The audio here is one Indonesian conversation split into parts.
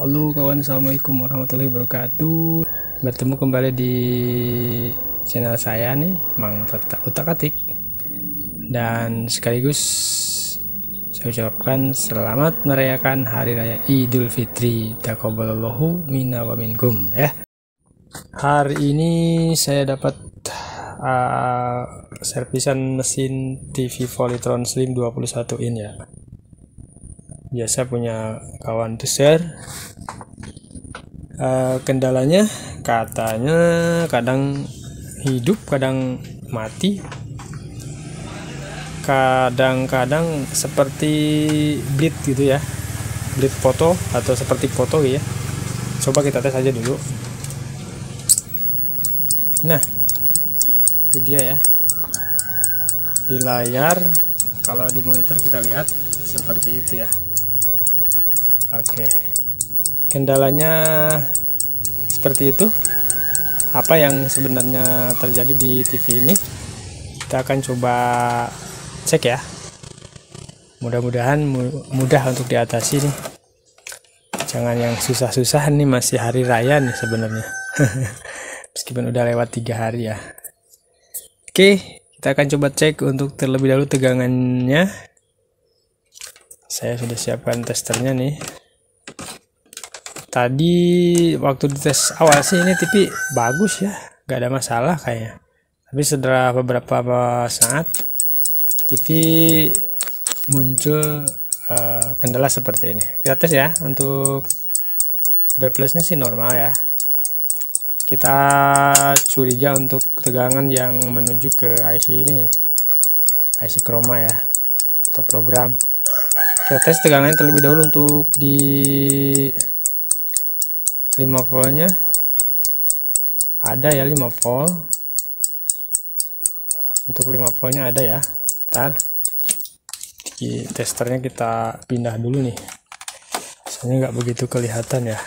Halo kawan, assalamualaikum warahmatullahi wabarakatuh. Bertemu kembali di channel saya nih, Mang Tata Utak Atik. Dan sekaligus saya ucapkan selamat merayakan Hari Raya Idul Fitri. Taqabbalallahu minna wa minkum ya. Hari ini saya dapat servisan mesin TV Polytron Slim 21 in ya. Biasa punya kawan to share. Kendalanya katanya kadang hidup, kadang mati, kadang-kadang seperti bleed gitu ya, bleed foto atau seperti foto ya. Coba kita tes aja dulu. Nah, itu dia ya, di layar. Kalau di monitor kita lihat seperti itu ya. Oke, kendalanya seperti itu. Apa yang sebenarnya terjadi di TV ini? Kita akan coba cek ya. Mudah-mudahan mudah untuk diatasi nih. Jangan yang susah-susah nih, masih hari raya nih sebenarnya. Meskipun udah lewat 3 hari ya. Oke, kita akan coba cek untuk terlebih dahulu tegangannya. Saya sudah siapkan testernya nih. Tadi waktu dites awal sih ini TV bagus ya, nggak ada masalah kayaknya. Tapi setelah beberapa saat TV muncul kendala seperti ini. Kita tes ya. Untuk B plusnya sih normal ya. Kita curiga untuk tegangan yang menuju ke IC ini, IC chroma ya, atau program. Kita tes tegangannya terlebih dahulu untuk di 5 voltnya. Ada ya 5 volt. Untuk 5 voltnya ada ya. Ntar di testernya kita pindah dulu nih. Soalnya nggak begitu kelihatan ya.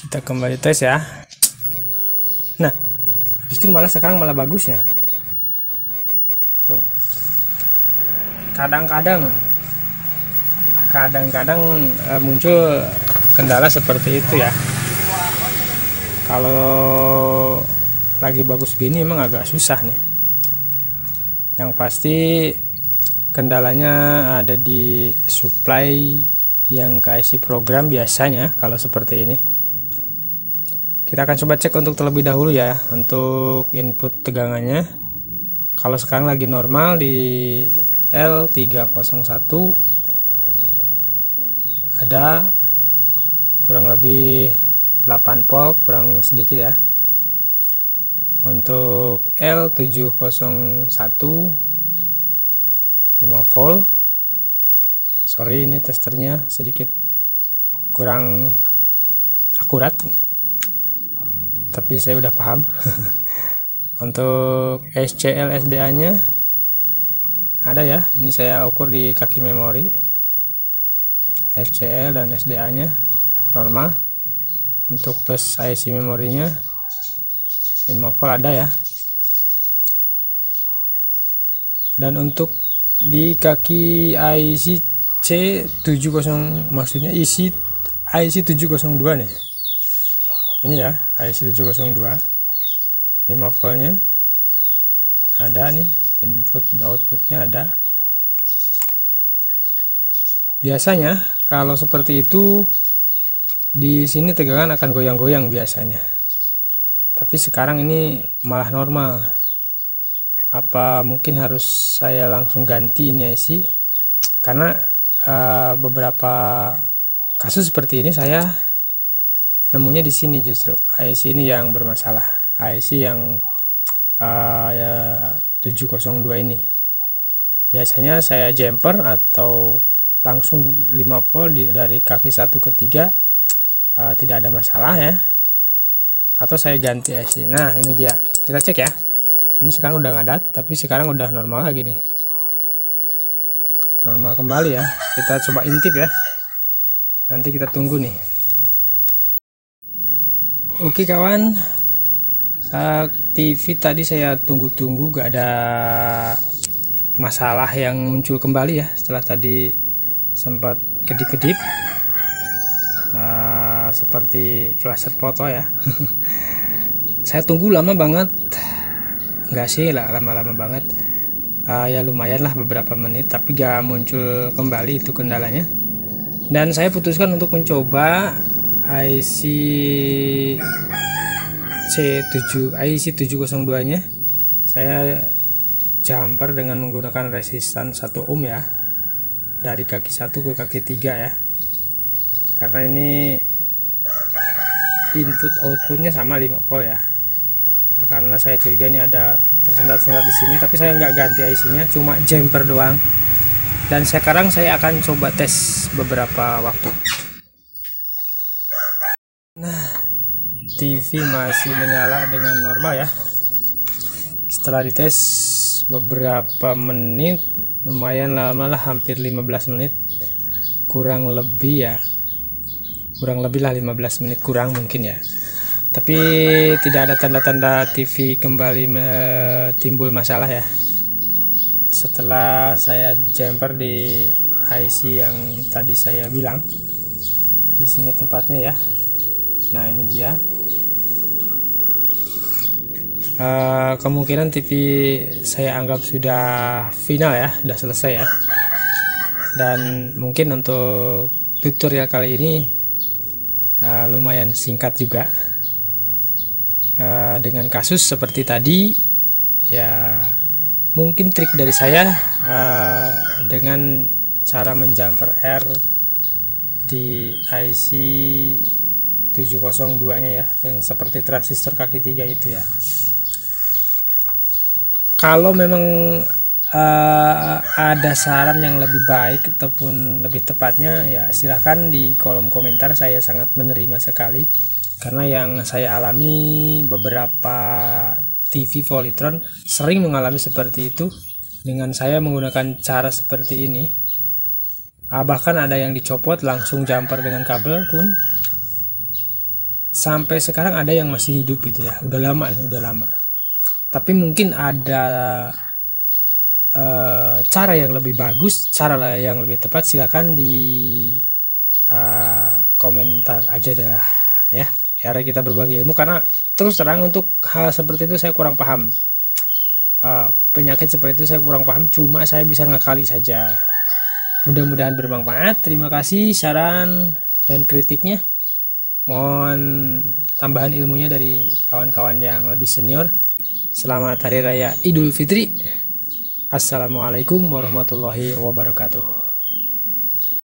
Kita kembali tes ya. Nah, justru malah sekarang malah bagusnya. Tuh. Kadang-kadang muncul kendala seperti itu ya. Kalau lagi bagus gini emang agak susah nih. Yang pasti kendalanya ada di supply yang ke IC program biasanya kalau seperti ini. Kita akan coba cek untuk terlebih dahulu ya, untuk input tegangannya. Kalau sekarang lagi normal di L301 ada kurang lebih 8 volt, kurang sedikit ya. Untuk L701 5 volt. Sorry, ini testernya sedikit kurang akurat. Tapi saya udah paham. Untuk SCL SDA nya ada ya, ini saya ukur di kaki memori. SCL dan SDA nya normal. Untuk plus IC memorinya 5 volt ada ya. Dan untuk di kaki IC C70, maksudnya IC 702 nih. Ini ya, IC 702 5 voltnya ada nih, input outputnya ada. Biasanya kalau seperti itu di sini tegangan akan goyang-goyang biasanya. Tapi sekarang ini malah normal. Apa mungkin harus saya langsung ganti ini IC? Karena beberapa kasus seperti ini saya nemunya di sini, justru IC ini yang bermasalah, IC yang ya 702 ini. Biasanya saya jumper atau langsung 5 volt dari kaki 1 ke 3 tidak ada masalah ya. Atau saya ganti IC. Nah, ini dia. Kita cek ya. Ini sekarang udah ngadat, tapi sekarang udah normal lagi nih. Normal kembali ya. Kita coba intip ya. Nanti kita tunggu nih. Oke kawan, TV tadi saya tunggu-tunggu gak ada masalah yang muncul kembali ya, setelah tadi sempat kedip-kedip seperti flash foto ya. Saya tunggu lama banget, nggak sih lah lama-lama banget, ya lumayan lah beberapa menit, tapi gak muncul kembali itu kendalanya. Dan saya putuskan untuk mencoba IC 702 nya. Saya jumper dengan menggunakan resistan 1 ohm ya, dari kaki 1 ke kaki 3 ya, karena ini input outputnya sama 5 volt ya, karena saya curiga ini ada tersendat-sendat di sini, tapi saya nggak ganti IC nya, cuma jumper doang. Dan sekarang saya akan coba tes beberapa waktu. Nah, TV masih menyala dengan normal ya. Setelah dites beberapa menit, lumayan lama lah, hampir 15 menit kurang lebih ya, kurang lebih lah 15 menit kurang mungkin ya, tapi tidak ada tanda-tanda TV kembali timbul masalah ya, setelah saya jumper di IC yang tadi saya bilang. Di sini tempatnya ya. Nah ini dia, kemungkinan TV saya anggap sudah final ya, sudah selesai ya. Dan mungkin untuk tutorial kali ini lumayan singkat juga, dengan kasus seperti tadi ya. Mungkin trik dari saya dengan cara menjumper R di IC 702 nya ya, yang seperti transistor kaki 3 itu ya. Kalau memang ada saran yang lebih baik ataupun lebih tepatnya ya, silahkan di kolom komentar, saya sangat menerima sekali. Karena yang saya alami beberapa TV Polytron sering mengalami seperti itu, dengan saya menggunakan cara seperti ini. Bahkan ada yang dicopot langsung jumper dengan kabel pun. Sampai sekarang ada yang masih hidup gitu ya, udah lama. Tapi mungkin ada cara yang lebih bagus, cara yang lebih tepat. Silahkan di komentar aja dah ya, biar kita berbagi ilmu. Karena terus terang untuk hal seperti itu saya kurang paham, penyakit seperti itu saya kurang paham, cuma saya bisa ngakali saja. Mudah-mudahan bermanfaat. Terima kasih saran dan kritiknya, mohon tambahan ilmunya dari kawan-kawan yang lebih senior. Selamat Hari Raya Idul Fitri. Assalamualaikum warahmatullahi wabarakatuh.